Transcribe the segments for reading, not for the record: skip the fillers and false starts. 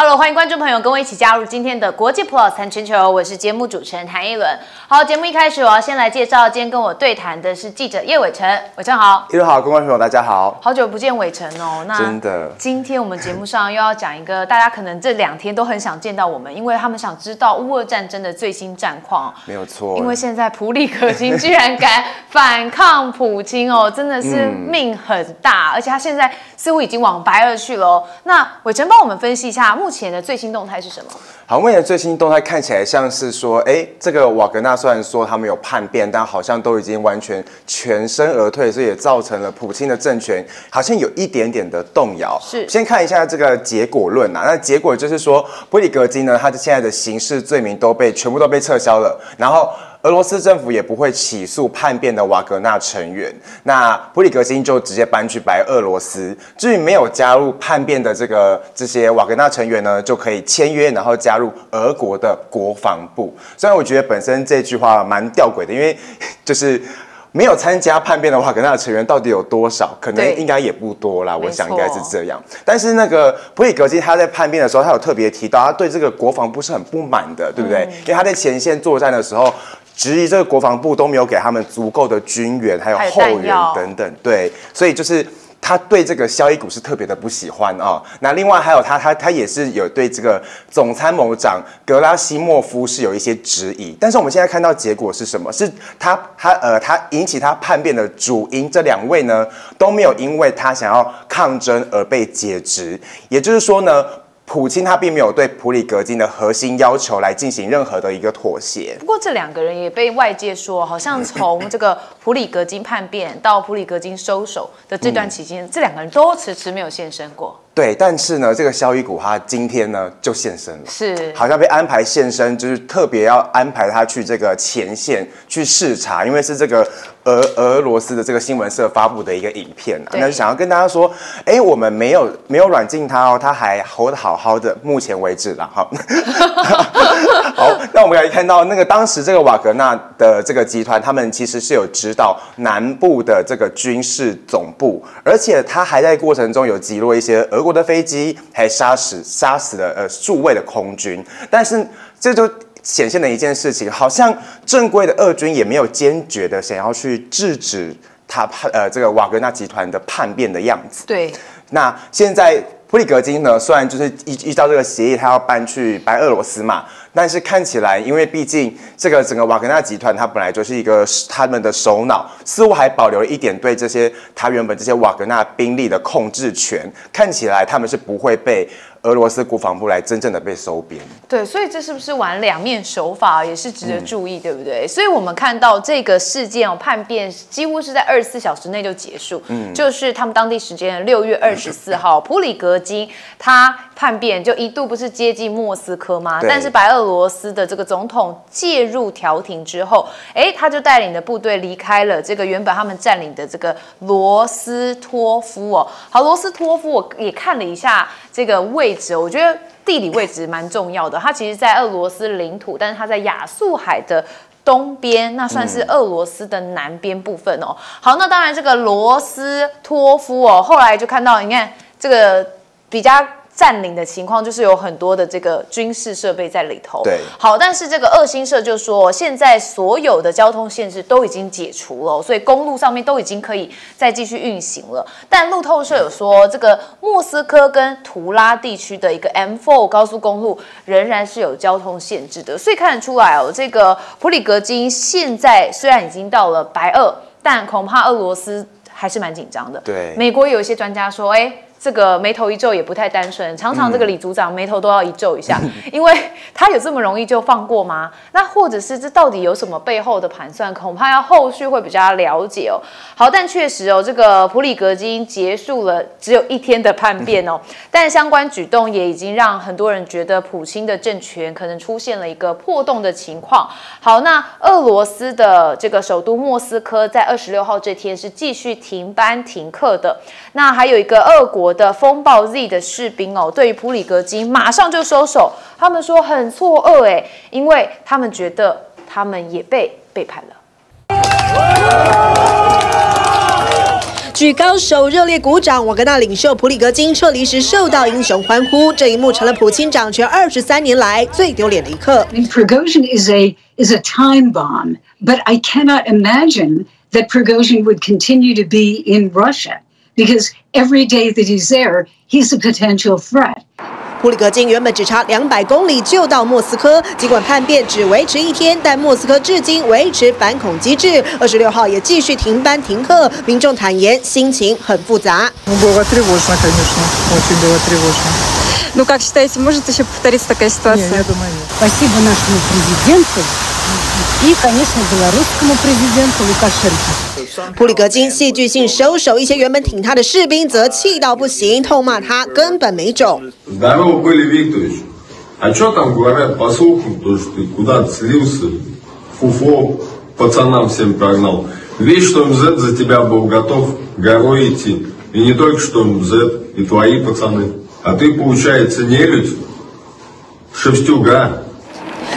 Hello， 欢迎观众朋友跟我一起加入今天的国际 Plus 谈全球，我是节目主持人谭一伦。好，节目一开始我要先来介绍，今天跟我对谈的是记者叶伟成，伟成好，一路好，观众朋友大家好，好久不见伟成哦，那真的，今天我们节目上又要讲一个大家可能这2天都很想见到我们，因为他们想知道乌俄战争的最新战况，没有错，因为现在普里戈金居然敢反抗普京哦，真的是命很大，而且他现在似乎已经往白俄去了哦。那伟成帮我们分析一下目前的最新动态是什么？好，目前的最新动态看起来像是说，这个瓦格纳虽然说他们有叛变，但好像都已经完全全身而退，所以也造成了普京的政权好像有一点点的动摇。是，先看一下这个结果论啊，那结果就是说，普里戈金呢，他的现在的刑事罪名全部都被撤销了，然后俄罗斯政府也不会起诉叛变的瓦格纳成员，那普里戈金就直接搬去白俄罗斯。至于没有加入叛变的这些瓦格纳成员呢，就可以签约，然后加入俄国的国防部。虽然我觉得本身这句话蛮吊诡的，因为就是没有参加叛变的瓦格纳成员到底有多少？可能应该也不多啦，我想应该是这样。但是那个普里戈金他在叛变的时候，他有特别提到，他对这个国防部是很不满的，对不对？因为他在前线作战的时候，质疑这个国防部都没有给他们足够的军援，还有后援等等，对，所以就是他对这个肖伊古是特别的不喜欢啊。那另外还有他也是有对这个总参谋长格拉西莫夫是有一些质疑，但是我们现在看到结果是什么？是他引起他叛变的主因这2位呢都没有因为他想要抗争而被解职，也就是说呢，普京他并没有对普里戈金的核心要求来进行任何的一个妥协。不过这2个人也被外界说，好像从这个普里戈金叛变到普里戈金收手的这段期间，这2个人都迟迟没有现身过。对，但是呢，这个肖伊古他今天呢就现身了，是好像被安排现身，就是特别要安排他去这个前线去视察，因为是这个俄罗斯的这个新闻社发布的一个影片啊，那就想要跟大家说，我们没有软禁他哦，他还活得好好的，目前为止啦，哈。好，那我们可以看到，那个当时这个瓦格纳的这个集团，他们其实是有指导南部的这个军事总部，而且他还在过程中有击落一些俄国的飞机，还杀死了数位的空军，但是这就显现了一件事情，好像正规的俄军也没有坚决的想要去制止他这个瓦格纳集团的叛变的样子。对，那现在普里戈金呢，虽然就是依照这个协议，他要搬去白俄罗斯嘛，但是看起来，因为毕竟这个整个瓦格纳集团，它本来就是一个他们的首脑，似乎还保留了一点对他原本这些瓦格纳兵力的控制权，看起来他们是不会被俄罗斯国防部来真正的被收编。对，所以这是不是玩2面手法也是值得注意，对不对？所以我们看到这个事件哦，叛变几乎是在24小时内就结束，就是他们当地时间6月24号，普里戈金他叛变就一度不是接近莫斯科吗？但是白俄罗斯的这个总统介入调停之后，他就带领的部队离开了这个原本他们占领的这个罗斯托夫哦。好，罗斯托夫我也看了一下这个位置，我觉得地理位置蛮重要的。它其实，在俄罗斯领土，但是它在亚速海的东边，那算是俄罗斯的南边部分哦。好，那当然这个罗斯托夫哦，后来就看到，你看这个比较占领的情况，就是有很多的这个军事设备在里头。对，好，但是这个俄新社就说，现在所有的交通限制都已经解除了，所以公路上面都已经可以再继续运行了。但路透社有说，这个莫斯科跟图拉地区的一个 M4 高速公路仍然是有交通限制的，所以看得出来哦，这个普里戈金现在虽然已经到了白俄，但恐怕俄罗斯还是蛮紧张的。对，美国有一些专家说，这个眉头一皱也不太单纯，常常这个李组长眉头都要一皱一下，因为他有这么容易就放过吗？那或者是这到底有什么背后的盘算？恐怕要后续会比较了解哦。好，但确实哦，这个普里戈金结束了只有1天的叛变哦，但相关举动也已经让很多人觉得普京的政权可能出现了一个破洞的情况。好，那俄罗斯的这个首都莫斯科在26号这天是继续停班停课的。那还有一个俄国的风暴 Z 的士兵哦，对于普里戈金马上就收手，他们说很错愕因为他们觉得他们也被背叛了。举高手热烈鼓掌，瓦格纳领袖普里戈金撤离时受到英雄欢呼。这一幕成了普京掌权23年来最丢脸的一刻。Prigozhin is a time bomb, but I cannot imagine that Prigozhin would continue to be in Russia because every day that he's there, he's a potential threat. 普里戈金原本只差200公里就到莫斯科，尽管叛变只维持1天，但莫斯科至今维持反恐机制。26号也继续停班停课，民众坦言心情很复杂。Как считаете, может еще повториться такая ситуация? Я думаю, нет. Спасибо нашему президенту и, конечно, белорусскому президенту Лукашенко. 普里戈金戏剧性收手，一些原本挺他的士兵则气到不行，痛骂他根本没种。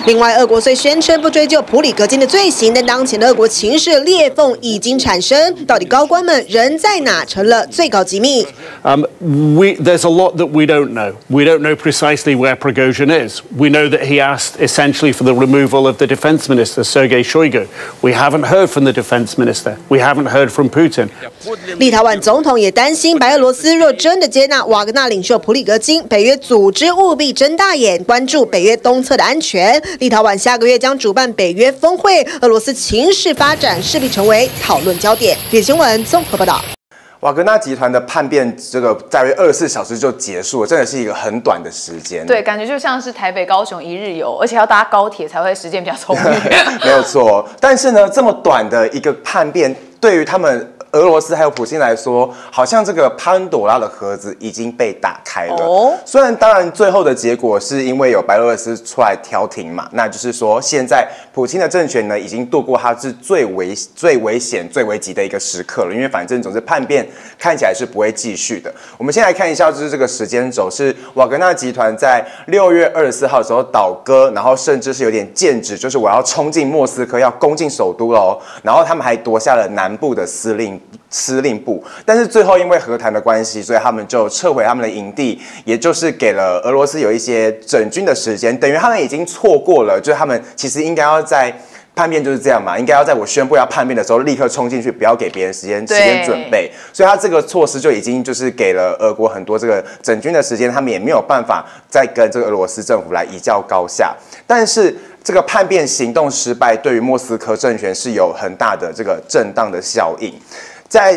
另外，俄国虽宣称不追究普里戈金的罪行，但当前的俄国情势裂缝已经产生，到底高官们人在哪成了最高机密。There's a lot that we don't know. We don't know precisely where Prigozhin is. We know that he asked essentially for the removal of the defense minister Sergei Shoigu. We haven't heard from the defense minister. We haven't heard from Putin. 立陶宛总统也担心，白俄罗斯若真的接纳瓦格纳领袖普里戈金，北约组织务必睁大眼，关注北约东侧的安全。 立陶宛下个月将主办北约峰会，俄罗斯情势发展势必成为讨论焦点。铁新闻综合报道。瓦格纳集团的叛变，这个大约24小时就结束了，真的是一个很短的时间。对，感觉就像是台北高雄一日游，而且要搭高铁才会时间比较充裕。没有错，但是呢，这么短的一个叛变，对于他们 俄罗斯还有普京来说，好像这个潘朵拉的盒子已经被打开了。虽然当然最后的结果是因为有白俄罗斯出来调停嘛，那就是说现在普京的政权呢已经度过它是最危险、最危急的一个时刻了。因为反正总之叛变看起来是不会继续的。我们先来看一下，就是这个时间轴是瓦格纳集团在6月24号的时候倒戈，然后甚至是有点剑指，就是我要冲进莫斯科，要攻进首都喽。然后他们还夺下了南部的司令部，但是最后因为和谈的关系，所以他们就撤回他们的营地，也就是给了俄罗斯有一些整军的时间，等于他们已经错过了，就是他们其实应该要在叛变就是这样嘛，应该要在我宣布要叛变的时候立刻冲进去，不要给别人时间准备，所以他这个措施就已经就是给了俄国很多这个整军的时间，他们也没有办法再跟这个俄罗斯政府来一较高下，但是 这个叛变行动失败，对于莫斯科政权是有很大的这个震荡的效应。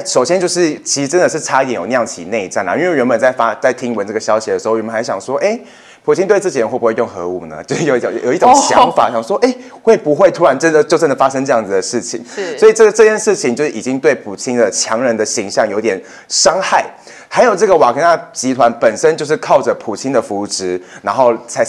首先就是，其实真的是差一点有酿起内战啦。因为原本在听闻这个消息的时候，原本还想说，哎，普京对自己人会不会用核武呢？就是有一种想法，想说，哎，会不会突然真的发生这样子的事情？所以这件事情就已经对普京的强人的形象有点伤害。还有这个瓦格纳集团本身就是靠着普京的扶植，然后才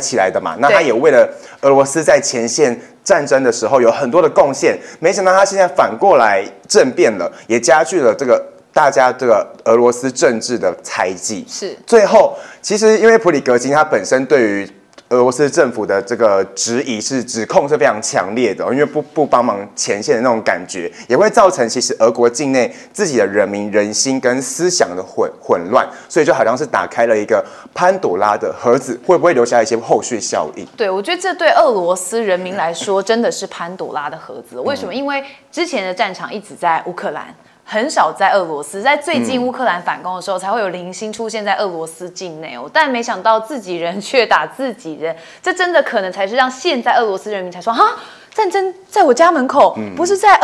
起来的嘛。那他也为了俄罗斯在前线 战争的时候有很多的贡献，没想到他现在反过来政变了，也加剧了这个大家这个俄罗斯政治的猜忌。是，最后其实因为普里戈金他本身对于 俄罗斯政府的这个指控是非常强烈的，因为不帮忙前线的那种感觉，也会造成其实俄国境内自己的人民人心跟思想的混乱，所以就好像是打开了一个潘朵拉的盒子，会不会留下一些后续效应？对，我觉得这对俄罗斯人民来说真的是潘朵拉的盒子。为什么？因为之前的战场一直在乌克兰， 很少在俄罗斯，在最近乌克兰反攻的时候，才会有零星出现在俄罗斯境内哦。但没想到自己人却打自己人，这真的可能才是让现在俄罗斯人民才说哈，战争在我家门口，不是在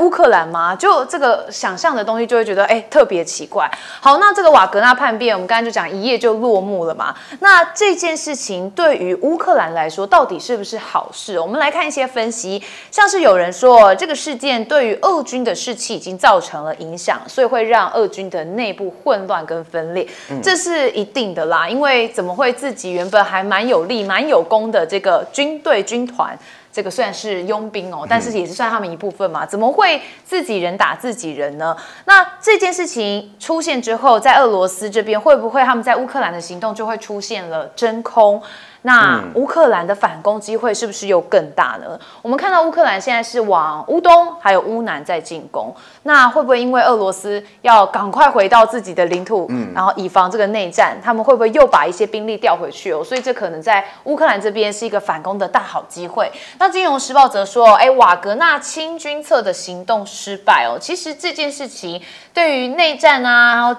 乌克兰吗？就这个想象的东西，就会觉得哎，特别奇怪。好，那这个瓦格纳叛变，我们刚才就讲一夜就落幕了嘛。那这件事情对于乌克兰来说，到底是不是好事？我们来看一些分析，像是有人说这个事件对于俄军的士气已经造成了影响，所以会让俄军的内部混乱跟分裂，这是一定的啦。因为怎么会自己原本还蛮有力、蛮有功的这个军团，这个虽然是佣兵哦，但是也是算他们一部分嘛，怎么会自己人打自己人呢？那这件事情出现之后，在俄罗斯这边会不会他们在乌克兰的行动就会出现了真空？那乌克兰的反攻机会是不是又更大呢？我们看到乌克兰现在是往乌东还有乌南在进攻，那会不会因为俄罗斯要赶快回到自己的领土，然后以防这个内战，他们会不会又把一些兵力调回去哦？所以这可能在乌克兰这边是一个反攻的大好机会。那《金融时报》则说，瓦格纳清君侧的行动失败哦。其实这件事情对于内战啊，然后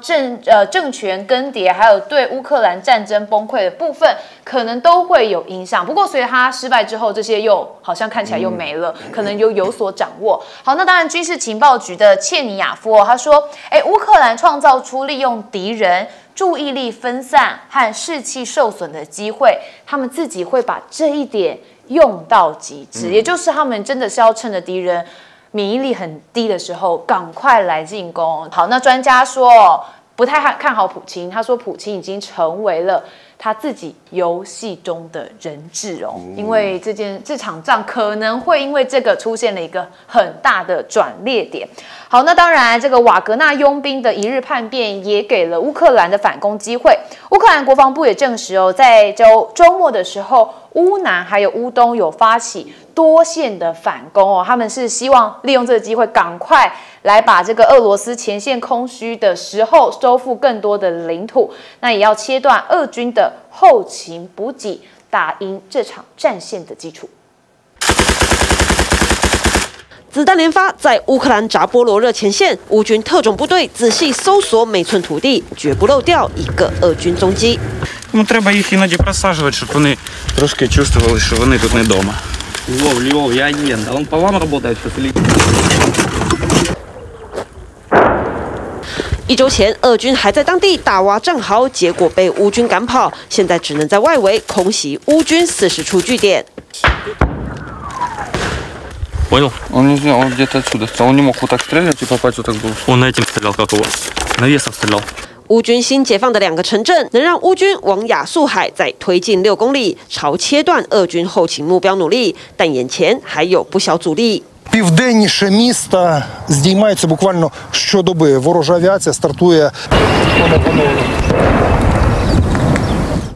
政权更迭，还有对乌克兰战争崩溃的部分，可能都会有影响。不过随着它失败之后，这些又好像看起来又没了，可能又有所掌握。好，那当然军事情报局的切尼亚夫他说，乌克兰创造出利用敌人注意力分散和士气受损的机会，他们自己会把这一点用到极致，也就是他们真的是要趁着敌人免疫力很低的时候，赶快来进攻。好，那专家说不太看好普京，他说普京已经成为了他自己游戏中的人质哦，因为这场仗可能会因为这个出现了一个很大的转捩点。好，那当然，这个瓦格纳佣兵的一日叛变也给了乌克兰的反攻机会。乌克兰国防部也证实哦，在周末的时候，乌南还有乌东有发起多线的反攻哦，他们是希望利用这个机会，赶快来把这个俄罗斯前线空虚的时候收复更多的领土，那也要切断俄军的后勤补给，打赢这场战线的基础。子弹连发，在乌克兰扎波罗热前线，乌军特种部队仔细搜索每寸土地，绝不漏掉一个俄军踪迹。Треба їх іноді присаджувати, щоб вони трошки чувствували, що вони тут не дома. Львов, я один, а він по вам працює, що ти лікуєш. 1周前，俄军还在当地大挖战壕，结果被乌军赶跑，现在只能在外围空袭乌军40处据点。Понял? Он не знал, он где-то отсюда стрелял, он не мог вот так стрелять и попасть вот так было. Он этим стрелял, как у вас, навесом стрелял. 乌军新解放的2个城镇，能让乌军往亚速海再推进6公里，朝切断俄军后勤目标努力，但眼前还有不小阻力。 Південніше міста здіймається буквально щодоби. Ворожа авіація стартує.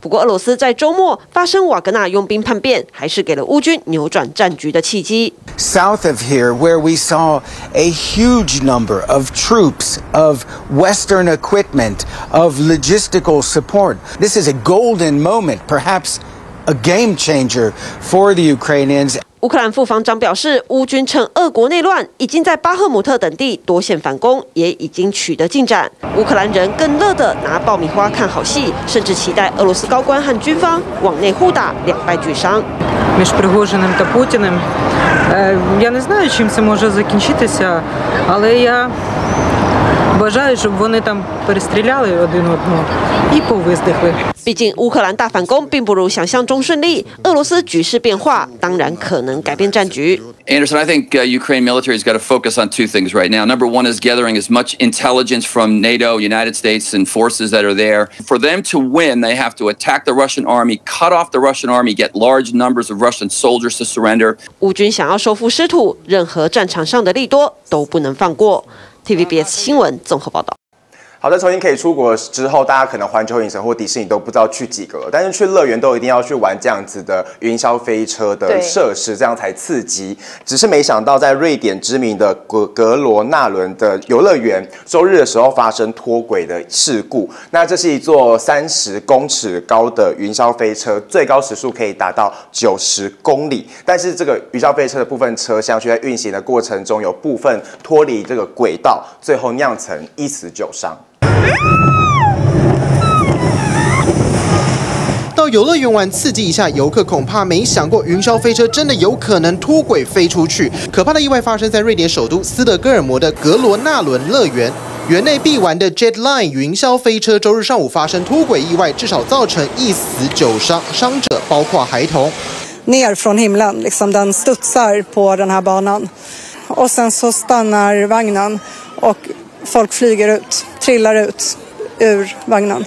不过，俄罗斯在周末发生瓦格纳佣兵叛变，还是给了乌军扭转战局的契机。South of here, where we saw a huge number of troops, of Western equipment, of logistical support, this is a golden moment, perhaps a game changer for the Ukrainians. 乌克兰副防长表示，乌军趁俄国内乱，已经在巴赫姆特等地多线反攻，也已经取得进展。乌克兰人更乐得拿爆米花看好戏，甚至期待俄罗斯高官和军方往内互打，2败俱伤。Між Пригожиним та Путіним я не знаю, чим це може закінчитися, але я бажаю, щоб вони там перестріляли один одного і повиздихли. 毕竟乌克兰大反攻并不如想象中顺利，俄罗斯局势变化当然可能改变战局。Anderson, I think Ukraine military's got to focus on 2 things right now. Number one is gathering as much intelligence from NATO, United States, and forces that are there. For them to win, they have to attack the Russian army, cut off the Russian army, get large numbers of Russian soldiers to surrender. 乌军想要收复失土，任何战场上的利多都不能放过。TVBS 新闻综合报道。 好的，重新可以出国之后，大家可能环球影城或迪士尼都不知道去几个了，但是去乐园都一定要去玩这样子的云霄飞车的设施，这样才刺激。只是没想到，在瑞典知名的格罗纳伦的游乐园，周日的时候发生脱轨的事故。那这是一座30公尺高的云霄飞车，最高时速可以达到90公里，但是这个云霄飞车的部分车厢却在运行的过程中有部分脱离这个轨道，最后酿成1死9伤。 到游乐园玩刺激一下，游客恐怕没想过云霄飞车真的有可能脱轨飞出去。可怕的意外发生在瑞典首都斯德哥尔摩的格罗纳伦乐园。 园内必玩的 Jetline 云霄飞车周日上午发生脱轨意外，至少造成1死9伤，伤者包括孩童。Ner från himlen, liksom den studsar på den här banan, och sen så stannar vagnen och folk flyger ut, trillar ut ur vagnen.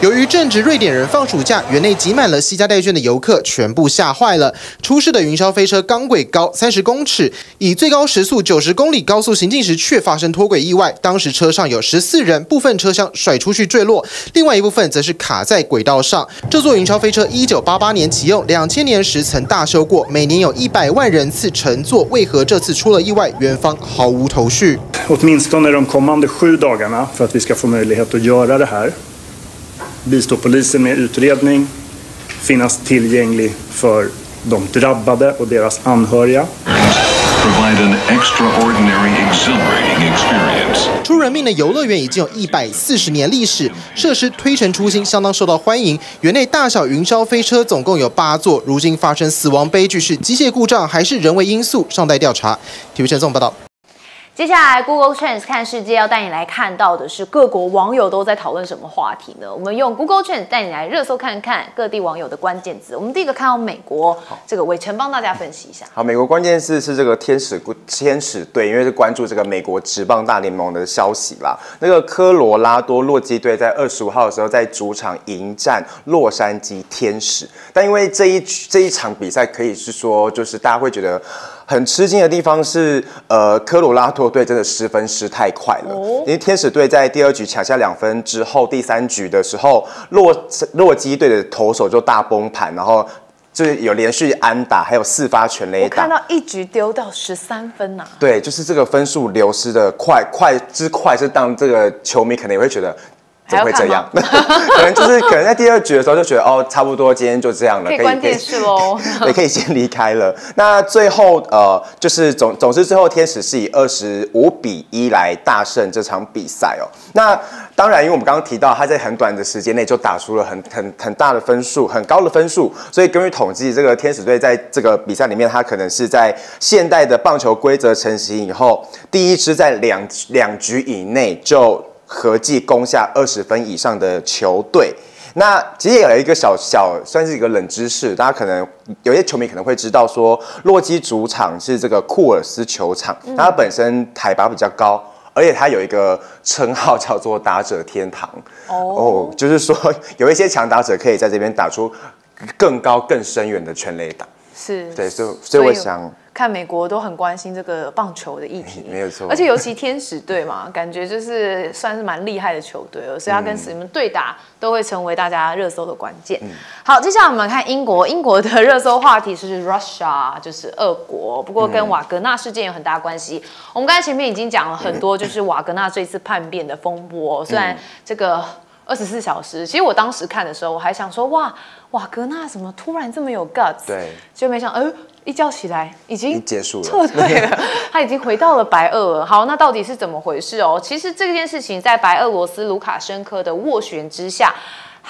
由于正值瑞典人放暑假，园内挤满了西加带眷的游客，全部吓坏了。出事的云霄飞车钢轨高30公尺，以最高时速90公里高速行进时，却发生脱轨意外。当时车上有14人，部分车厢甩出去坠落，另外一部分则是卡在轨道上。这座云霄飞车1988年启用，2000年时曾大修过，每年有100万人次乘坐。为何这次出了意外，园方毫无头绪？ Åtminstone de kommande 7 dagarna för att vi ska få möjlighet att göra det här. Bistå polisen med utredning, finnas tillgänglig för de drabbade och deras anhöriga. 出人命的游乐园已经有140年历史，设施推陈出新，相当受到欢迎。园内大小云霄飞车总共有8座，如今发生死亡悲剧是机械故障还是人为因素，尚待调查。TVBS 报道。 接下来 ，Google Trends 看世界要带你来看到的是各国网友都在讨论什么话题呢？我们用 Google Trends 带你来热搜看看各地网友的关键字。我们第一个看到美国，这个伟成帮大家分析一下。好，美国关键字是这个天使队，因为是关注这个美国职棒大联盟的消息啦。那个科罗拉多洛基队在25号的时候在主场迎战洛杉矶天使，但因为这一场比赛可以是说，就是大家会觉得。 很吃惊的地方是，科罗拉多队真的失分失太快了。因为天使队在第2局抢下2分之后，第3局的时候，洛基队的投手就大崩盘，然后就是有连续安打，还有4发全垒打。我看到1局丢到13分啊！对，就是这个分数流失的快之快，是让这个球迷可能也会觉得。 怎么会这样？可能在第2局的时候就觉得哦，差不多今天就这样了，可以关电视喽，也可以先离开了。那最后就是总之最后天使是以25-1来大胜这场比赛哦。那当然，因为我们刚刚提到他在很短的时间内就打出了很大的分数，很高的分数，所以根据统计，这个天使队在这个比赛里面，他可能是在现代的棒球规则成型以后，第一支在两局以内就。 合计攻下20分以上的球队，那其实也有一个小算是一个冷知识，大家可能有些球迷可能会知道说，洛基主场是这个库尔斯球场，它本身海拔比较高。 而且它有一个称号叫做“打者天堂”，哦，就是说有一些强打者可以在这边打出更高、更深远的全垒打。是，对，所以我想看美国都很关心这个棒球的议题，没有错。而且尤其天使队嘛，感觉就是算是蛮厉害的球队了，所以他跟什么对打都会成为大家热搜的关键。好，接下来我们看英国，英国的热搜话题是 Russia， 就是俄国，不过跟瓦格纳事件有很大关系。我们刚才前面已经讲了很多，就是瓦格纳这次叛变的风波，虽然这个。 24小时，其实我当时看的时候，我还想说，哇，瓦格纳怎么突然这么有 guts？ 对，就没想到，一觉起来已经结束了，撤退了，他已经回到了白俄了。好，那到底是怎么回事哦？其实这件事情在白俄罗斯卢卡申科的斡旋之下。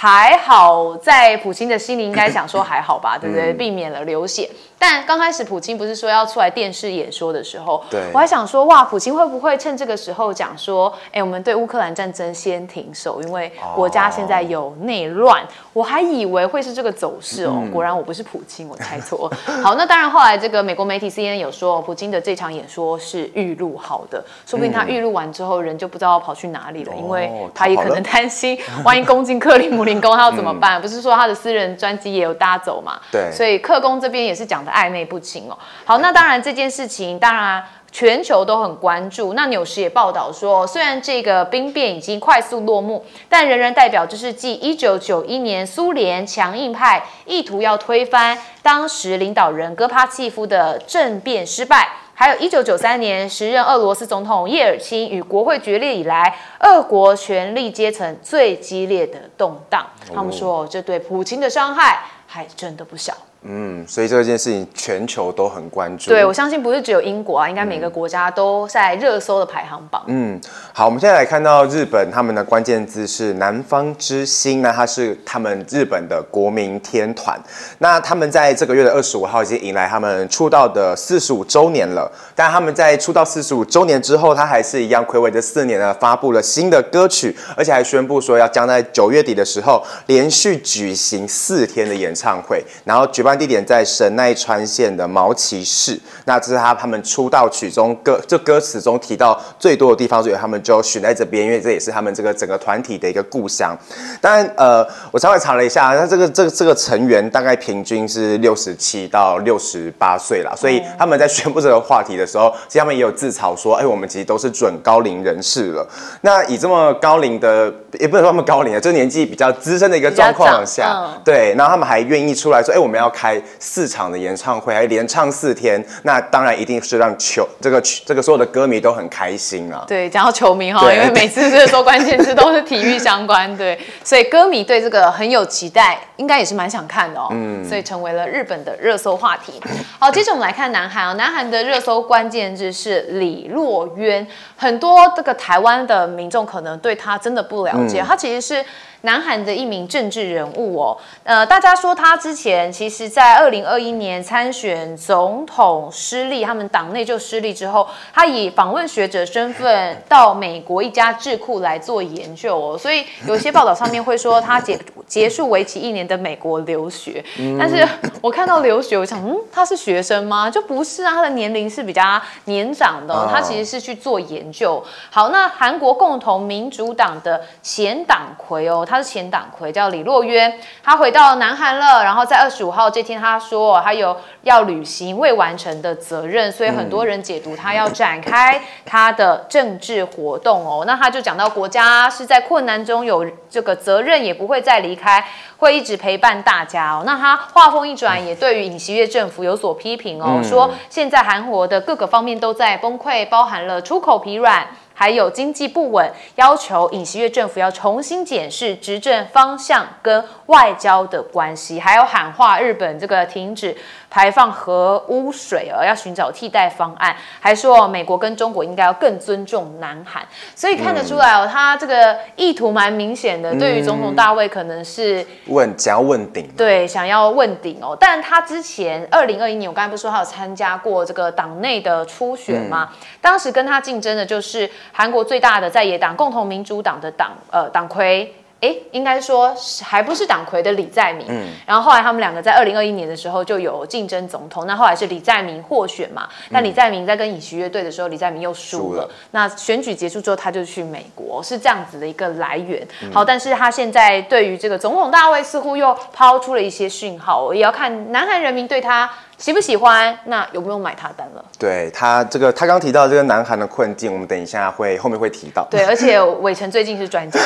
还好，在普京的心里应该想说还好吧，对不对？避免了流血。但刚开始普京不是说要出来电视演说的时候，我还想说哇，普京会不会趁这个时候讲说，哎，我们对乌克兰战争先停手，因为国家现在有内乱。我还以为会是这个走势哦，果然我不是普京，我猜错。好，那当然后来这个美国媒体 CNN 有说，普京的这场演说是预录好的，说不定他预录完之后人就不知道跑去哪里了，因为他也可能担心，万一攻进克里姆。 林工他要怎么办？不是说他的私人专机也有搭走嘛？对，所以克工这边也是讲的暧昧不清哦。好，那当然这件事情，当然全球都很关注。那纽时也报道说，虽然这个兵变已经快速落幕，但仍然代表这是继1991年苏联强硬派意图要推翻当时领导人戈巴契夫的政变失败。 还有1993年，时任俄罗斯总统叶尔钦与国会决裂以来，俄国权力阶层最激烈的动荡。他们说，这对普京的伤害还真的不小。嗯，所以这件事情全球都很关注。对，我相信不是只有英国啊，应该每个国家都在热搜的排行榜。嗯，好，我们现在来看到日本，他们的关键字是“南方之星”，那它是他们日本的国民天团。那他们在这个月的25号已经迎来他们出道的45周年了。但他们在出道45周年之后，他还是一样睽违着4年呢，发布了新的歌曲，而且还宣布说要将在9月底的时候连续举行4天的演唱会，然后举办。湾地点在神奈川县的毛崎市。那这是他们出道曲中歌词中提到最多的地方，所以他们就选在这边，因为这也是他们这个整个团体的一个故乡。当然，我稍微查了一下，他这个成员大概平均是67到68岁啦，所以他们在宣布这个话题的时候，其实他们也有自嘲说，哎，我们其实都是准高龄人士了。那以这么高龄的，也不能说他们高龄了，就是年纪比较资深的一个状况下，对，然后他们还愿意出来说，哎，我们要开4场的演唱会，还连唱4天，那当然一定是让这个所有的歌迷都很开心啊。对，讲到球迷哈，因为每次是说关键字都是体育相关，对，所以歌迷对这个很有期待，应该也是蛮想看的哦。所以成为了日本的热搜话题。好，接着我们来看南韩啊，南韩的热搜关键字是李洛渊，很多这个台湾的民众可能对他真的不了解，他其实是南韩的一名政治人物哦，大家说他之前其实在2021年参选总统失利，他们党内就失利之后，他以访问学者身份到美国一家智库来做研究哦，所以有些报道上面会说他结束为期1年的美国留学，但是我看到留学，我想，他是学生吗？就不是啊，他的年龄是比较年长的哦，他其实是去做研究。好，那韩国共同民主党的前党魁哦。他是前党魁，叫李洛渊，他回到南韩了。然后在25号这天，他说他有要履行未完成的责任，所以很多人解读他要展开他的政治活动哦。那他就讲到国家是在困难中有这个责任，也不会再离开，会一直陪伴大家哦。那他话锋一转，也对于尹锡悦政府有所批评哦，说现在韩国的各个方面都在崩溃，包含了出口疲软。还有经济不稳，要求尹锡悦政府要重新检视执政方向跟外交的关系，还有喊话日本这个停止排放核污水，要寻找替代方案，还说美国跟中国应该要更尊重南韩。所以看得出来哦，他这个意图蛮明显的，对于总统大位可能是想要问鼎，对，想要问鼎哦。但他之前2021年，我刚才不是说他有参加过这个党内的初选吗？当时跟他竞争的就是韩国最大的在野党共同民主党的党魁，应该说还不是党魁的李在明。然后后来他们两个在2021年的时候就有竞争总统，那后来是李在明获选嘛。但李在明在跟尹锡悦对的时候，李在明又输了。那选举结束之后，他就去美国，是这样子的一个来源。好，但是他现在对于这个总统大位似乎又抛出了一些讯号，也要看南韩人民对他喜不喜欢，那有没有买他单了？对他这个，他刚提到这个南韩的困境，我们等一下后面会提到。对，而且伟成最近是专家。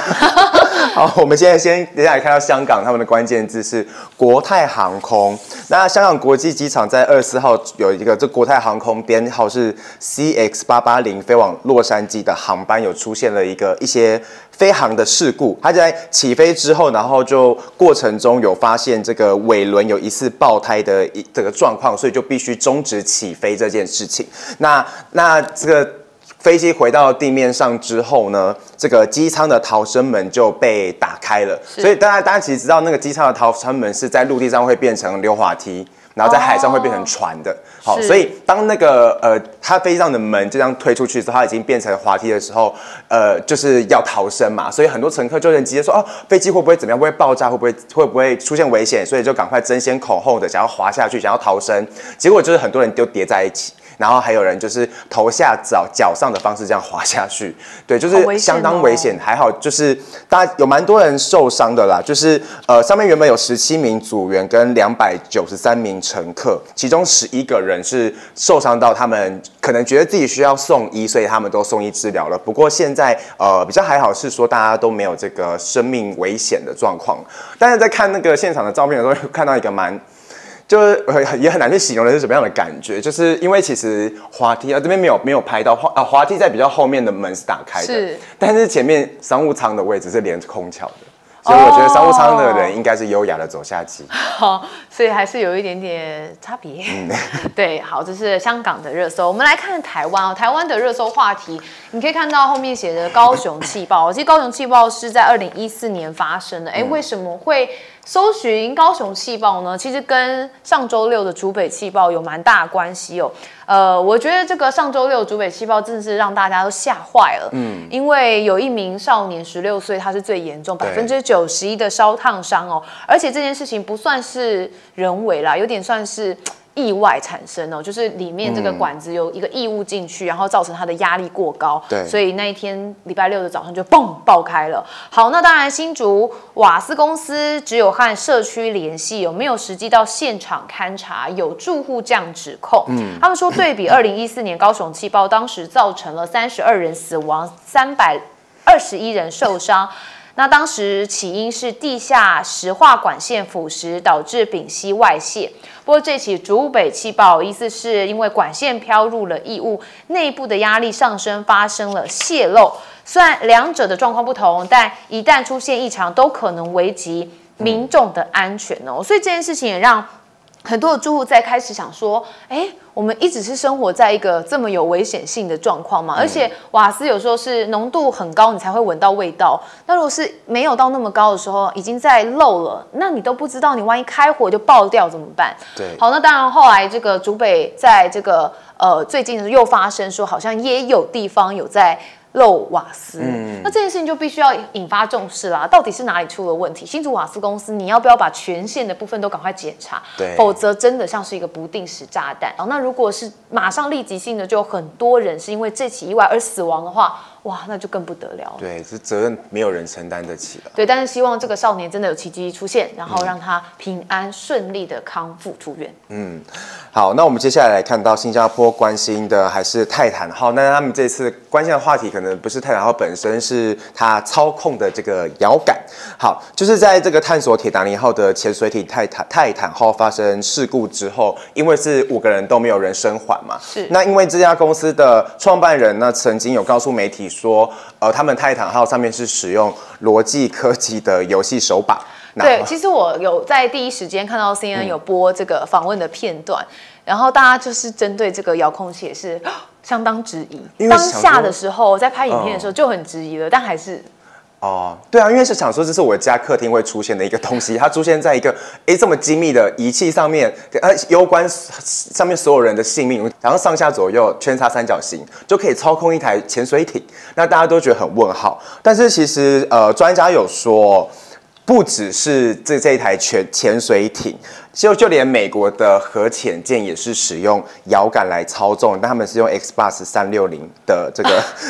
好，我们现在等一下来看到香港，他们的关键字是国泰航空。那香港国际机场在24号有一个这国泰航空编号是 CX880 飞往洛杉矶的航班有出现了一些飞航的事故。它在起飞之后，然后就过程中有发现这个尾轮有疑似爆胎的这个状况。所以就必须终止起飞这件事情。那这个飞机回到地面上之后呢，这个机舱的逃生门就被打开了。所以大家其实知道，那个机舱的逃生门是在陆地上会变成溜滑梯。然后在海上会变成船的，好，所以当那个它飞机上的门就这样推出去之后，它已经变成滑梯的时候，就是要逃生嘛，所以很多乘客就很急着说，哦，飞机会不会怎么样？会不会爆炸？会不会出现危险？所以就赶快争先恐后的想要滑下去，想要逃生，结果就是很多人都叠在一起。然后还有人就是头下脚上的方式这样滑下去，对，就是相当危险。还好就是大家有蛮多人受伤的啦，就是上面原本有17名组员跟293名乘客，其中11个人是受伤到他们可能觉得自己需要送医，所以他们都送医治疗了。不过现在比较还好是说大家都没有这个生命危险的状况。但是在看那个现场的照片的时候，看到一个就是也很难去形容的是什么样的感觉，就是因为其实滑梯这边没有拍到滑梯在比较后面的门是打开的，但是前面商务舱的位置是连空调的，所以我觉得商务舱的人应该是优雅的走下机，所以还是有一点点差别。对，好，这是香港的热搜，我们来看台湾哦。台湾的热搜话题，你可以看到后面写的高雄气爆，其实高雄气爆是在2014年发生的，为什么会搜寻高雄气爆呢，其实跟上周六的竹北气爆有蛮大的关系哦。我觉得这个上周六竹北气爆真的是让大家都吓坏了，因为有一名少年16岁，他是最严重91%的烧烫伤哦，而且这件事情不算是人为啦，有点算是意外产生哦，就是里面这个管子有一个异物进去，然后造成它的压力过高，对，所以那一天礼拜六的早上就嘣爆开了。好，那当然新竹瓦斯公司只有和社区联系，有没有实际到现场勘查？有住户这样指控，他们说对比2014年高雄气爆，当时造成了32人死亡，321人受伤。那当时起因是地下石化管线腐蚀导致丙烯外泄，不过这起竹北气爆疑似是因为管线飘入了异物，内部的压力上升发生了泄漏。虽然两者的状况不同，但一旦出现异常，都可能危及民众的安全哦。所以这件事情也让很多的住户在开始想说，我们一直是生活在一个这么有危险性的状况嘛，而且瓦斯有时候是浓度很高，你才会闻到味道。那如果是没有到那么高的时候，已经在漏了，那你都不知道，你万一开火就爆掉怎么办？对，好，那当然后来这个竹北在这个最近又发生说，好像也有地方有在漏瓦斯，那这件事情就必须要引发重视啦。到底是哪里出了问题？新竹瓦斯公司，你要不要把全线的部分都赶快检查？对，否则真的像是一个不定时炸弹。那如果是马上立即性的，就很多人是因为这起意外而死亡的话，哇，那就更不得了。对，这责任没有人承担得起了。对，但是希望这个少年真的有奇迹出现，然后让他平安顺利的康复出院。好，那我们接下来来看到新加坡关心的还是泰坦号，那他们这次关心的话题可能不是泰坦号本身，是它操控的这个摇杆。好，就是在这个探索铁达尼号的潜水艇泰坦号发生事故之后，因为是5个人都没有人生还嘛，是那因为这家公司的创办人呢曾经有告诉媒体说，他们泰坦号上面是使用逻辑科技的游戏手把。对，其实我有在第一时间看到 CNN 有播这个访问的片段，然后大家就是针对这个遥控器也是相当质疑。当下的时候，在拍影片的时候就很质疑了，但还是。对啊，因为是想说这是我家客厅会出现的一个东西，它出现在一个这么精密的仪器上面，攸关上面所有人的性命，然后上下左右圈叉三角形就可以操控一台潜水艇，那大家都觉得很问号。但是其实专家有说，不只是这一台潜水艇。就连美国的核潜舰也是使用摇杆来操纵，但他们是用 Xbox 360的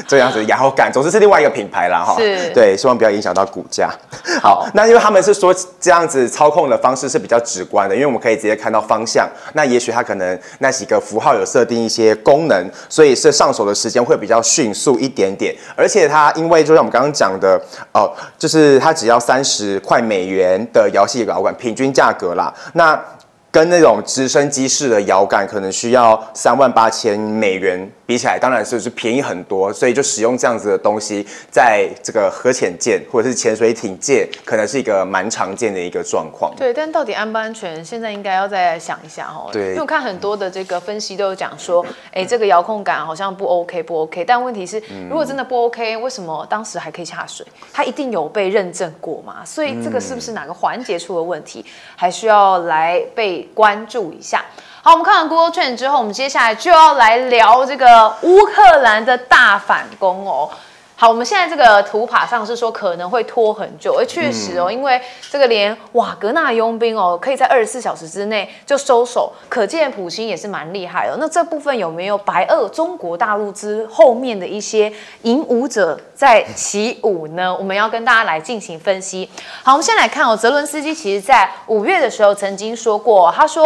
这样子摇杆，总之是另外一个品牌啦哈。对，希望不要影响到股价。好，那因为他们是说这样子操控的方式是比较直观的，因为我们可以直接看到方向。那也许它可能那几个符号有设定一些功能，所以是上手的时间会比较迅速一点点。而且它因为就像我们刚刚讲的就是它只要$30的摇系摇杆平均价格啦，那跟那种直升机式的摇杆可能需要$38,000比起来，当然是便宜很多，所以就使用这样子的东西，在这个核潜舰或者是潜水艇界，可能是一个蛮常见的一个状况。对，但到底安不安全，现在应该要再想一下哦。对，因为我看很多的这个分析都有讲说，这个遥控杆好像不 OK， 但问题是，如果真的不 OK， 为什么当时还可以下水？它一定有被认证过嘛？所以这个是不是哪个环节出了问题，还需要来被关注一下。好，我们看完 Google Trend 之后，我们接下来就要来聊这个乌克兰的大反攻哦。好，我们现在这个图卡上是说可能会拖很久，确实哦，因为这个连瓦格纳佣兵可以在24小时之内就收手，可见普京也是蛮厉害哦。那这部分有没有白俄中国大陆之后面的一些影武者在起舞呢？我们要跟大家来进行分析。好，我们先来看泽伦斯基其实在5月的时候曾经说过，他说，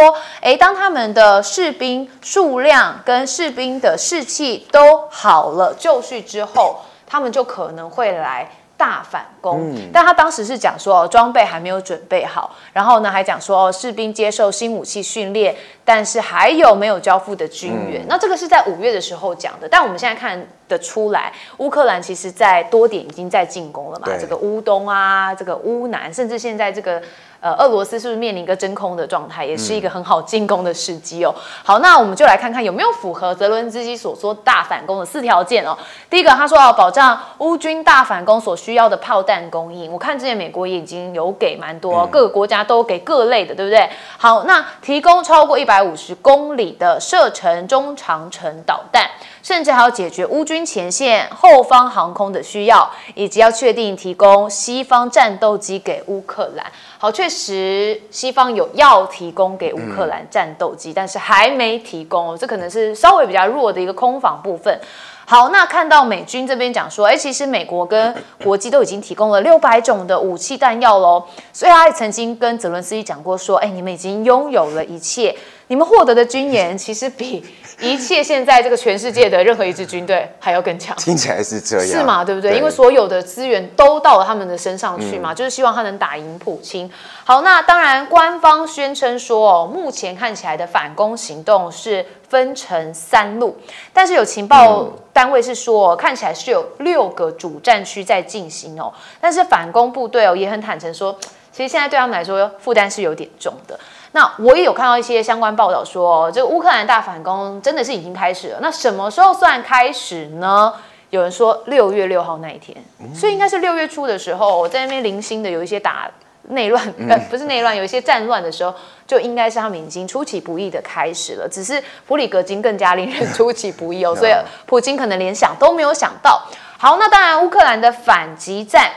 当他们的士兵数量跟士兵的士气都好了就绪之后，他们就可能会来大反攻，但他当时是讲说装备还没有准备好，然后呢还讲说士兵接受新武器训练，但是还有没有交付的军援，那这个是在5月的时候讲的，但我们现在看得出来，乌克兰其实在多点已经在进攻了嘛，这个乌东啊，这个乌南，甚至现在这个俄罗斯是不是面临一个真空的状态，也是一个很好进攻的时机哦。好，那我们就来看看有没有符合泽连斯基所说大反攻的4条件哦。第一个，他说要保障乌军大反攻所需要的炮弹供应。我看之前美国也已经有给蛮多，各个国家都给各类的，对不对？好，那提供超过150公里的射程、中长程导弹，甚至还要解决乌军前线后方航空的需要，以及要确定提供西方战斗机给乌克兰。好，确实西方有要提供给乌克兰战斗机，但是还没提供哦，这可能是稍微比较弱的一个空防部分。好，那看到美军这边讲说，其实美国跟国际都已经提供了600种的武器弹药喽，所以他也曾经跟泽连斯基讲过说，你们已经拥有了一切，你们获得的军援其实比一切现在这个全世界的任何一支军队还要更强。听起来是这样，是嘛？对不对？因为所有的资源都到了他们的身上去嘛，就是希望他能打赢普京。好，那当然，官方宣称说，目前看起来的反攻行动是分成3路，但是有情报单位是说，看起来是有6个主战区在进行哦。但是反攻部队哦也很坦诚说，其实现在对他们来说负担是有点重的。那我也有看到一些相关报道说，这乌克兰大反攻真的是已经开始了。那什么时候算开始呢？有人说6月6号那一天，所以应该是6月初的时候，我在那边零星的有一些打。内乱，不是内乱，有一些战乱的时候，就应该是他们已经出其不意的开始了。只是普里戈金更加令人出其不意哦，所以普京可能连想都没有想到。好，那当然，乌克兰的反击战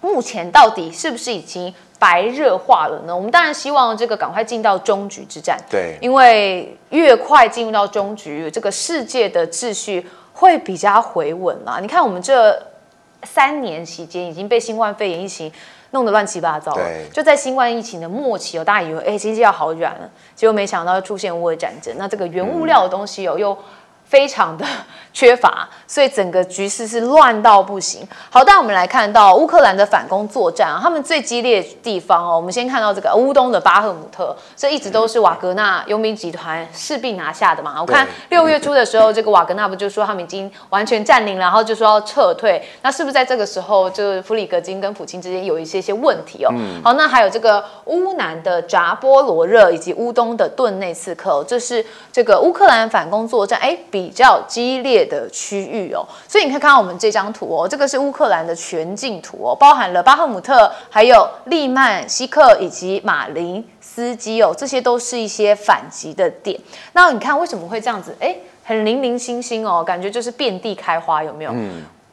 目前到底是不是已经白热化了呢？我们当然希望这个赶快进到终局之战，对，因为越快进入到终局，这个世界的秩序会比较回稳啦。你看，我们这3年期间已经被新冠肺炎疫情弄得乱七八糟了，就在新冠疫情的末期哦，大家以为经济要好转了，结果没想到出现俄乌战争，那这个原物料的东西哦又非常的缺乏，所以整个局势是乱到不行。好，但我们来看到乌克兰的反攻作战啊，他们最激烈的地方哦，我们先看到这个乌东的巴赫姆特，这一直都是瓦格纳佣兵集团势必拿下的嘛。我看6月初的时候，这个瓦格纳不就说他们已经完全占领，然后就说要撤退，那是不是在这个时候，就弗里戈金跟普京之间有一些问题哦？好，那还有这个乌南的扎波罗热以及乌东的顿内茨克，这是这个乌克兰反攻作战比较激烈的区域哦，所以你可以看到我们这张图哦，这个是乌克兰的全境图哦，包含了巴赫姆特、还有利曼西克以及马林斯基哦，这些都是一些反击的点。那你看为什么会这样子？很零零星星哦，感觉就是遍地开花，有没有？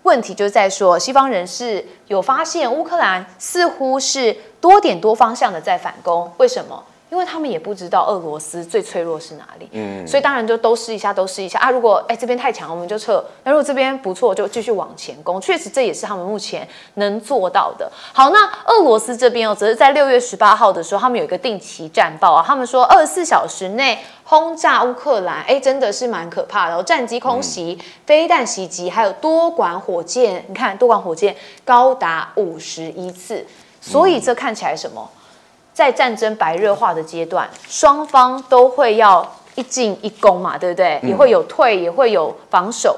问题就在说，西方人士有发现乌克兰似乎是多点多方向的在反攻，为什么？因为他们也不知道俄罗斯最脆弱是哪里，所以当然就都试一下，都试一下啊。如果这边太强，我们就撤；那如果这边不错，就继续往前攻。确实，这也是他们目前能做到的。好，那俄罗斯这边哦，只是在6月18号的时候，他们有一个定期战报啊，他们说24小时内轰炸乌克兰，真的是蛮可怕的哦。战机空袭、飞弹袭击，还有多管火箭，你看多管火箭高达51次，所以这看起来什么？在战争白热化的阶段，双方都会要一进一攻嘛，对不对？也会有退，也会有防守，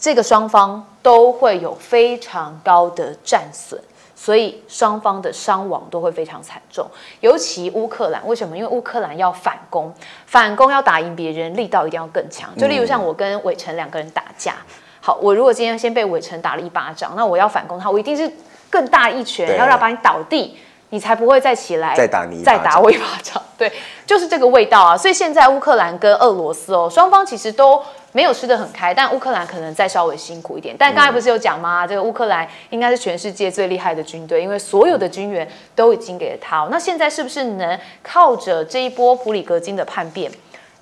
这个双方都会有非常高的战损，所以双方的伤亡都会非常惨重。尤其乌克兰，为什么？因为乌克兰要反攻，反攻要打赢别人，力道一定要更强。就例如像我跟伟成2个人打架，好，我如果今天先被伟成打了1巴掌，那我要反攻他，我一定是更大一拳，要让把你倒地。你才不会再起来，再打我1巴掌，对，就是这个味道啊！所以现在乌克兰跟俄罗斯哦，双方其实都没有吃得很开，但乌克兰可能再稍微辛苦一点。但刚才不是有讲吗？这个乌克兰应该是全世界最厉害的军队，因为所有的军援都已经给了他。那现在是不是能靠着这一波普里戈金的叛变，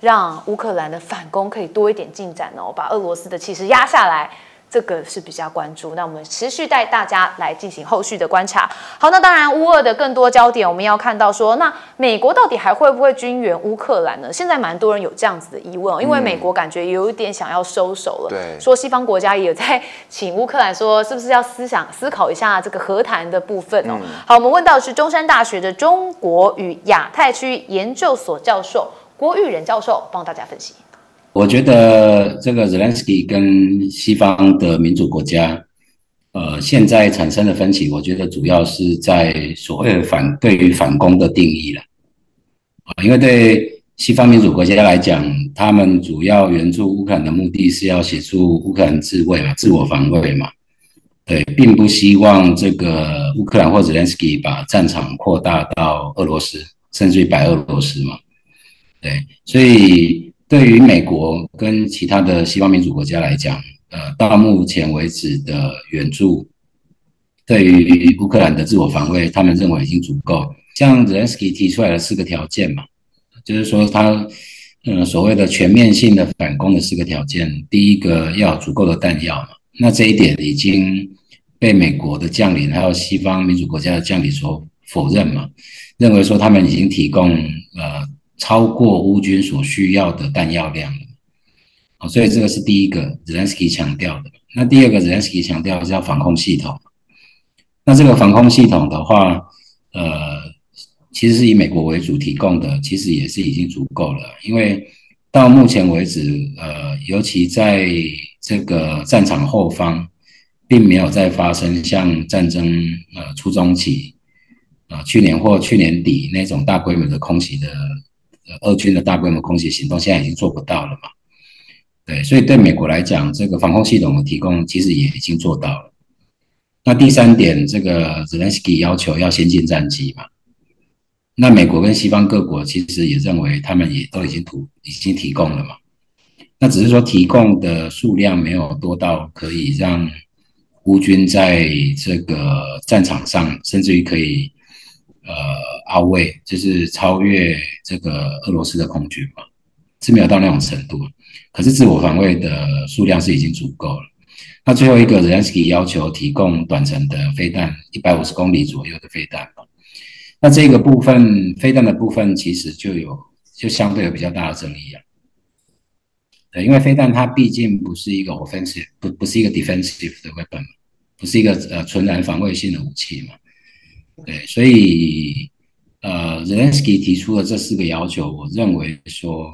让乌克兰的反攻可以多一点进展哦，把俄罗斯的气势压下来？这个是比较关注，那我们持续带大家来进行后续的观察。好，那当然乌俄的更多焦点，我们要看到说，那美国到底还会不会军援乌克兰呢？现在蛮多人有这样子的疑问哦，因为美国感觉有一点想要收手了，说西方国家也在请乌克兰说，是不是要思考一下这个和谈的部分哦？好，我们问到的是中山大学的中国与亚太区研究所教授郭玉仁教授帮大家分析。我觉得这个 Zelensky 跟西方的民主国家现在产生的分歧，我觉得主要是在所谓的对于反攻的定义了。因为对西方民主国家来讲，他们主要援助乌克兰的目的是要协助乌克兰自卫嘛，自我防卫嘛，对，并不希望这个乌克兰或者泽连斯基把战场扩大到俄罗斯，甚至于白俄罗斯嘛，对，所以对于美国跟其他的西方民主国家来讲，到目前为止的援助，对于乌克兰的自我防卫，他们认为已经足够。像泽连斯基提出来的四个条件嘛，就是说他所谓的全面性的反攻的四个条件，第一个要有足够的弹药嘛，那这一点已经被美国的将领还有西方民主国家的将领所否认嘛，认为说他们已经提供超过乌军所需要的弹药量了。好，所以这个是第一个泽连斯基强调的。那第二个泽连斯基强调的是要防空系统。那这个防空系统的话，其实是以美国为主提供的，其实也是已经足够了。因为到目前为止，尤其在这个战场后方，并没有再发生像战争初中期，去年或去年底那种大规模的空袭的俄军的大规模空袭行动，现在已经做不到了嘛。对，所以对美国来讲，这个防空系统的提供其实也已经做到了。那第三点，这个泽连斯基要求要先进战机嘛。那美国跟西方各国其实也认为他们也都已经提供了嘛，那只是说提供的数量没有多到可以让乌军在这个战场上甚至于可以outweigh，就是超越这个俄罗斯的空军嘛，是没有到那种程度，可是自我防卫的数量是已经足够了。那最后一个，泽连斯基要求提供短程的飞弹150公里左右的飞弹嘛。那这个部分飞弹的部分其实就相对有比较大的争议啊。对，因为飞弹它毕竟不是一个 offensive， 不是一个 defensive 的 weapon， 不是一个纯然防卫性的武器嘛。对，所以泽连斯基提出的这四个要求，我认为说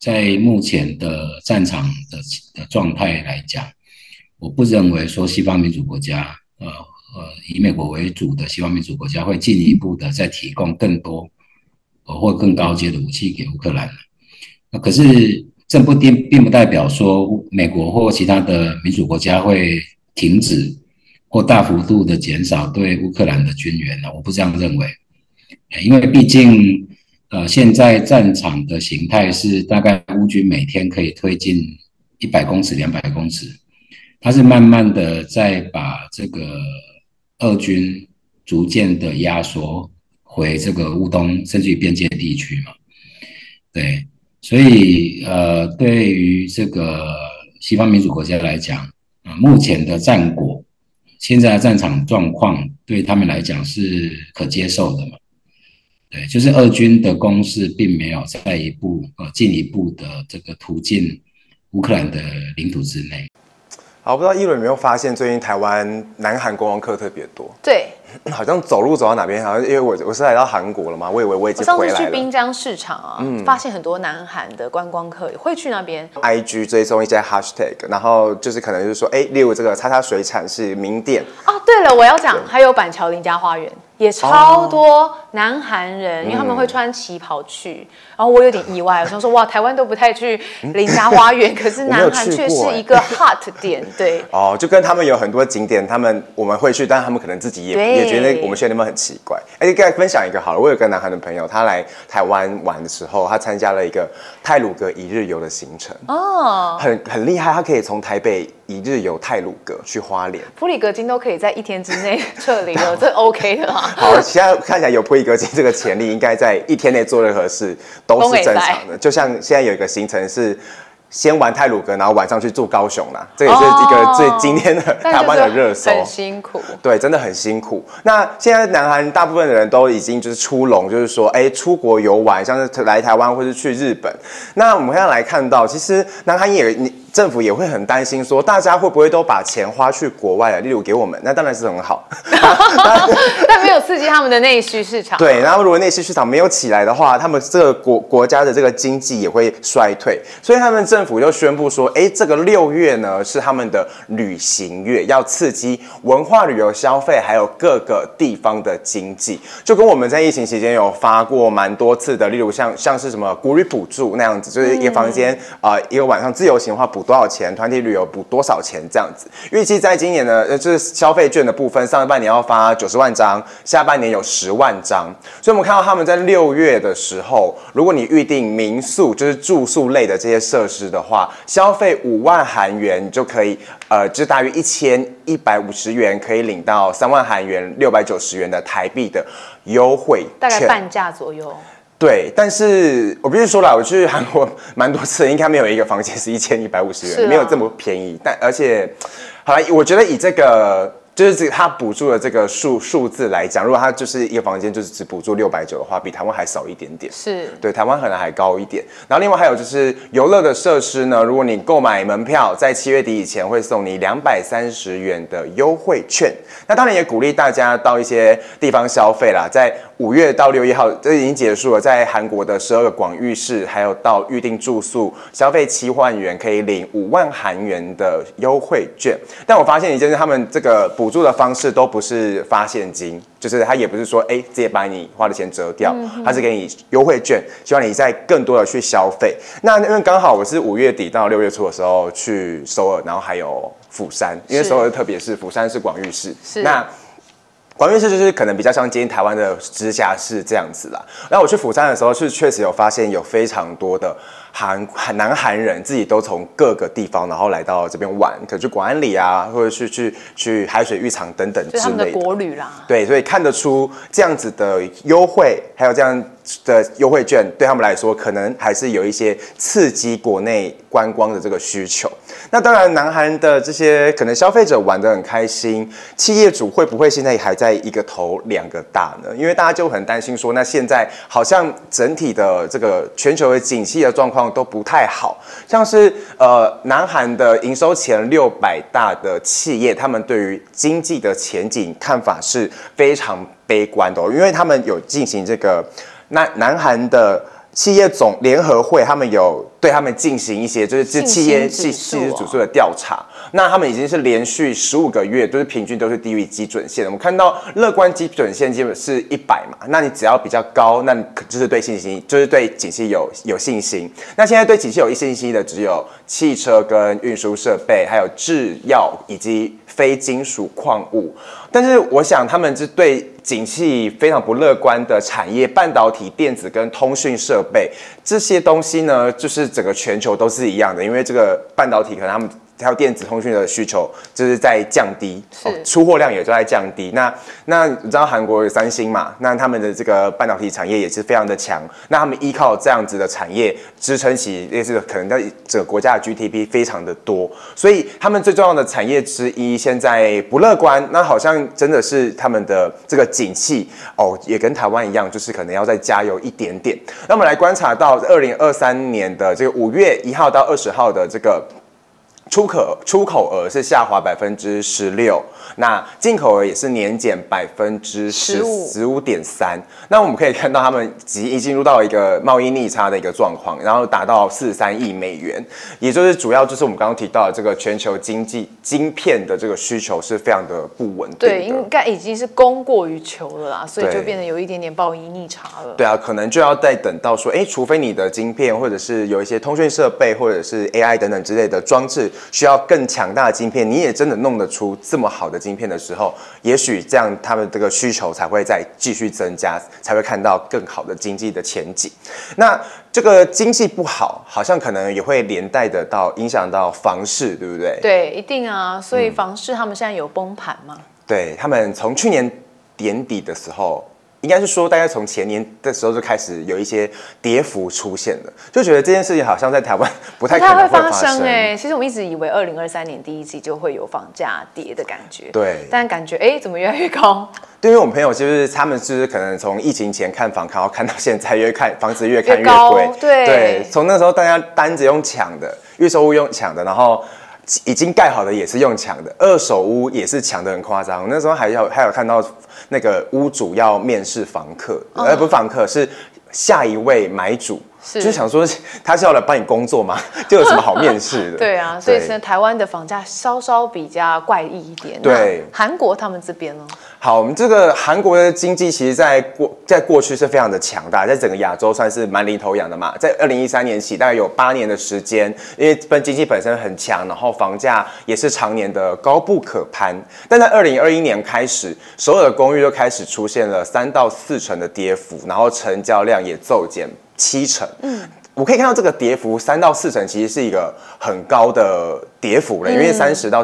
在目前的战场的状态来讲，我不认为说西方民主国家以美国为主的西方民主国家会进一步的再提供更多或更高阶的武器给乌克兰。可是这并不代表说美国或其他的民主国家会停止或大幅度的减少对乌克兰的军援，我不这样认为。因为毕竟现在战场的形态是大概乌军每天可以推进100公尺 200 公尺，它是慢慢的在把这个俄军逐渐的压缩回这个乌东甚至于边界地区嘛，对，所以对于这个西方民主国家来讲，目前的战果，现在的战场状况对他们来讲是可接受的嘛，对，就是俄军的攻势并没有再进一步的这个突进乌克兰的领土之内。好，不知道议论有没有发现，最近台湾南韩观光客特别多。对，好像走路走到哪边，好像因为我是来到韩国了嘛，我以为我已经回来了。我上次去滨江市场啊，发现很多南韩的观光客也会去那边。IG 追踪一些 hashtag， 然后就是可能就是说，例如这个叉叉水产是名店。哦，对了，我要讲，还有板桥林家花园也超多南韩人，因为他们会穿旗袍去。然后我有点意外，我想说哇，台湾都不太去林家花园，可是南韩却是一个 hot 点。对哦，就跟他们有很多景点，我们会去，但他们可能自己也觉得我们去那边很奇怪。而且再分享一个好了，我有个南韩的朋友，他来台湾玩的时候，他参加了一个太鲁阁一日游的行程哦，很厉害，他可以从台北一日游太鲁阁去花莲，普里戈金都可以在一天之内撤离了，这 OK 的啦。好，现在看起来有普里戈金这个潜力，应该在一天内做任何事都是正常的。就像现在有一个行程是先玩太鲁阁，然后晚上去住高雄啦，这也是一个最今天的台湾的热搜。很辛苦，对，真的很辛苦。那现在南韩大部分的人都已经就是出笼，就是说，出国游玩，像是来台湾或是去日本。那我们现在来看到，其实南韩也政府也会很担心，说大家会不会都把钱花去国外了？例如给我们，那当然是很好，但没有刺激他们的内需市场。对，然后如果内需市场没有起来的话，他们这个国家的这个经济也会衰退。所以他们政府就宣布说，哎，这个6月呢是他们的旅行月，要刺激文化旅游消费，还有各个地方的经济。就跟我们在疫情期间有发过蛮多次的，例如像是什么国旅补助那样子，就是一个房间一个晚上自由行的话补。 多少钱？团体旅游补多少钱？这样子，预计在今年呢，就是消费券的部分，上半年要发90万张，下半年有10万张。所以，我们看到他们在6月的时候，如果你预定民宿，就是住宿类的这些设施的话，消费5万韩元，你就可以，就大约1150元可以领到3万韩元、690元的台币的优惠，大概半价左右。 对，但是我必须说了，我去韩国蛮多次，应该没有一个房间是1150元，啊、没有这么便宜。但而且，好了，我觉得以这个就是他补助的这个数字来讲，如果他就是一个房间就是只补助690的话，比台湾还少一点点。是对，台湾可能还高一点。然后另外还有就是游乐的设施呢，如果你购买门票，在7月底以前会送你230元的优惠券。那当然也鼓励大家到一些地方消费啦，在 5月到6月1号，这已经结束了。在韩国的12个广域市，还有到预定住宿，消费7万元可以领5万韩元的优惠券。但我发现一件事，他们这个补助的方式都不是发现金，就是他也不是说哎直接把你花的钱折掉，他是给你优惠券，希望你再更多的去消费。那因为刚好我是5月底到6月初的时候去首尔，然后还有釜山，因为首尔特别是釜山是广域市，那。 广域市就是可能比较像接近台湾的直辖市这样子啦。然后我去釜山的时候，是确实有发现有非常多的南韩人自己都从各个地方然后来到这边玩，可能去广安里啊，或者是去海水浴场等等之类的。就是他们的国旅啦。对，所以看得出这样子的优惠，还有这样的优惠券，对他们来说可能还是有一些刺激国内观光的这个需求。 那当然，南韩的这些可能消费者玩得很开心，企业主会不会现在还在一个头两个大呢？因为大家就很担心说，那现在好像整体的这个全球的景气的状况都不太好，像是南韩的营收前600大的企业，他们对于经济的前景看法是非常悲观的哦，因为他们有进行这个南韩的。 企业总联合会，他们有对他们进行一些就是企业信心指数的调查。那他们已经是连续15个月，就是平均都是低于基准线。我们看到乐观基准线基本是100嘛，那你只要比较高，那你就是对信心，就是对景气有信心。那现在对景气有信心的只有汽车跟运输设备，还有制药以及非金属矿物。但是我想他们是对。 景气非常不乐观的产业，半导体、电子跟通讯设备这些东西呢，就是整个全球都是一样的，因为这个半导体可能他们还有电子通讯的需求就是在降低，出货量也都在降低。那你知道韩国有3星嘛？那他们的这个半导体产业也是非常的强，那他们依靠这样子的产业支撑起，也是可能在整个国家的 GDP 非常的多，所以他们最重要的产业之一现在不乐观，那好像真的是他们的这个。 景气哦，也跟台湾一样，就是可能要再加油一点点。那我们来观察到2023年的这个5月1号到20号的这个出口额是下滑16%，那进口额也是年减15.3%。那我们可以看到，他们已经进入到一个贸易逆差的一个状况，然后达到43亿美元，也就是主要就是我们刚刚提到的这个全球经济晶片的这个需求是非常的不稳定的。对，应该已经是供过于求了啦，所以就变得有一点点贸易逆差了。对啊，可能就要再等到说，哎，除非你的晶片或者是有一些通讯设备或者是 AI 等等之类的装置。 需要更强大的晶片，你也真的弄得出这么好的晶片的时候，也许这样他们这个需求才会再继续增加，才会看到更好的经济的前景。那这个经济不好，好像可能也会连带的影响到房市，对不对？对，一定啊。所以房市他们现在有崩盘吗？对他们从去年年底的时候。 应该是说，大概从前年的时候就开始有一些跌幅出现了，就觉得这件事情好像在台湾不太可能会发生。哎，其实我们一直以为2023年第一季就会有房价跌的感觉，对，但感觉哎，怎么越来越高？ 对，因为我们朋友就是他们，就是可能从疫情前看房，然后看到现在，越看房子越看越贵。对，从那时候大家单子用抢的，预售屋用抢的，然后已经盖好的也是用抢的，二手屋也是抢的很夸张。我那时候还有看到那个屋主要面试房客，不是房客，是下一位买主。 就想说他是要来帮你工作嘛，就有什么好面试的？对啊，所以现在台湾的房价稍稍比较怪异一点。对，韩国他们这边呢？好，我们这个韩国的经济其实在过去是非常的强大，在整个亚洲算是蛮领头羊的嘛。在2013年起，大概有8年的时间，因为经济本身很强，然后房价也是常年的高不可攀。但在2021年开始，所有的公寓就开始出现了3到4成的跌幅，然后成交量也骤减。 7成，我可以看到这个跌幅3到4成，其实是一个很高的跌幅了。因为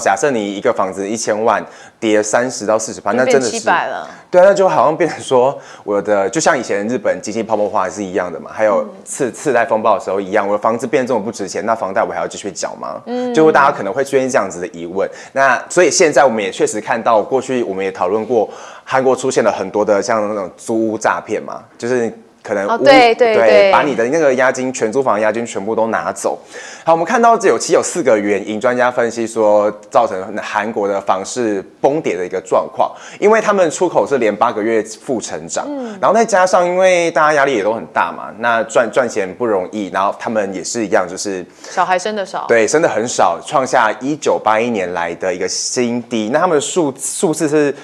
假设你一个房子1000万，跌30到40%，那真的是700了。对啊，那就好像变成说，我的就像以前日本经济泡沫化是一样的嘛，还有次贷风暴的时候一样，我的房子变这么不值钱，那房贷我还要继续缴吗？就大家可能会出现这样子的疑问。那所以现在我们也确实看到，过去我们也讨论过，韩国出现了很多的像那种租屋诈骗嘛，就是。 可能对，把你的那个押金，全租房押金全部都拿走。好，我们看到其实有4个原因，专家分析说造成韩国的房市崩跌的一个状况，因为他们出口是连8个月负成长，然后再加上因为大家压力也都很大嘛，那赚钱不容易，然后他们也是一样，就是小孩生的少，对，生的很少，创下1981年来的一个新低。那他们的数字是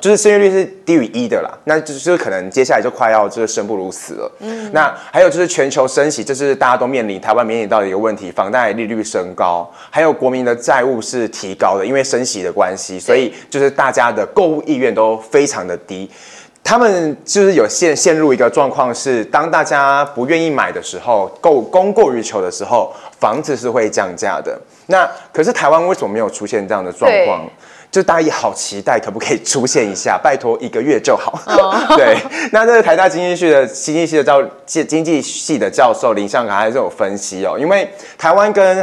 就是生育率是低于1的啦，那就是可能接下来就快要生不如 死了，那还有就是全球升息，就是大家都面临，台湾面临到的一个问题，房贷利率升高，还有国民的债务是提高的，因为升息的关系，所以就是大家的购物意愿都非常的低。 他们就是有陷入一个状况是，当大家不愿意买的时候，供过于求的时候，房子是会降价的。那可是台湾为什么没有出现这样的状况？就大家也好期待，可不可以出现一下？拜托1个月就好。对，那这个台大经济系的教授林相凯还是有分析哦，因为台湾跟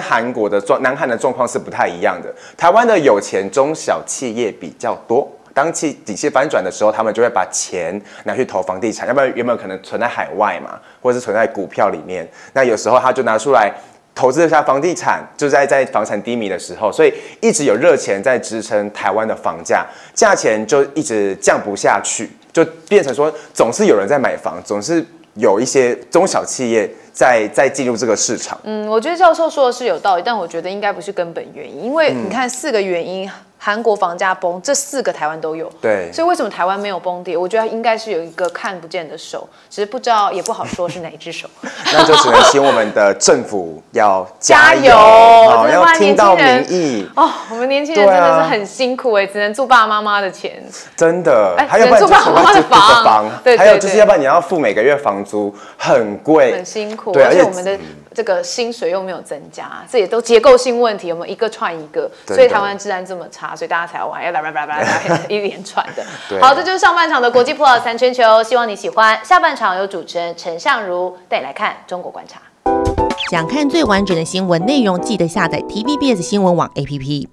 南韩的状况是不太一样的。台湾的有钱中小企业比较多。 当景气反转的时候，他们就会把钱拿去投房地产，要不然原本可能存在海外嘛，或者是存在股票里面。那有时候他就拿出来投资一下房地产，就在房产低迷的时候，所以一直有热钱在支撑台湾的房价，价钱就一直降不下去，就变成说总是有人在买房，总是有一些中小企业。 再进入这个市场，我觉得教授说的是有道理，但我觉得应该不是根本原因，因为你看4个原因，韩国房价崩，这4个台湾都有，对，所以为什么台湾没有崩跌？我觉得应该是有一个看不见的手，只是不知道也不好说是哪一只手，那就只能请我们的政府要加油，好，要听到民意哦，我们年轻人真的是很辛苦只能住爸爸妈妈的钱，真的，还有住爸爸妈妈的房，对，还有就是要不然你要付每个月房租，很贵，很辛苦。 对，而且我们的这个薪水又没有增加，这也都结构性问题，有没有一个串一个？所以台湾治安这么差，所以大家才玩要一连串的。好，这就是上半场的国际 Plus 3圈球，希望你喜欢。下半场由主持人陈相如带你来看中国观察。想看最完整的新闻内容，记得下载 TVBS 新闻网 APP。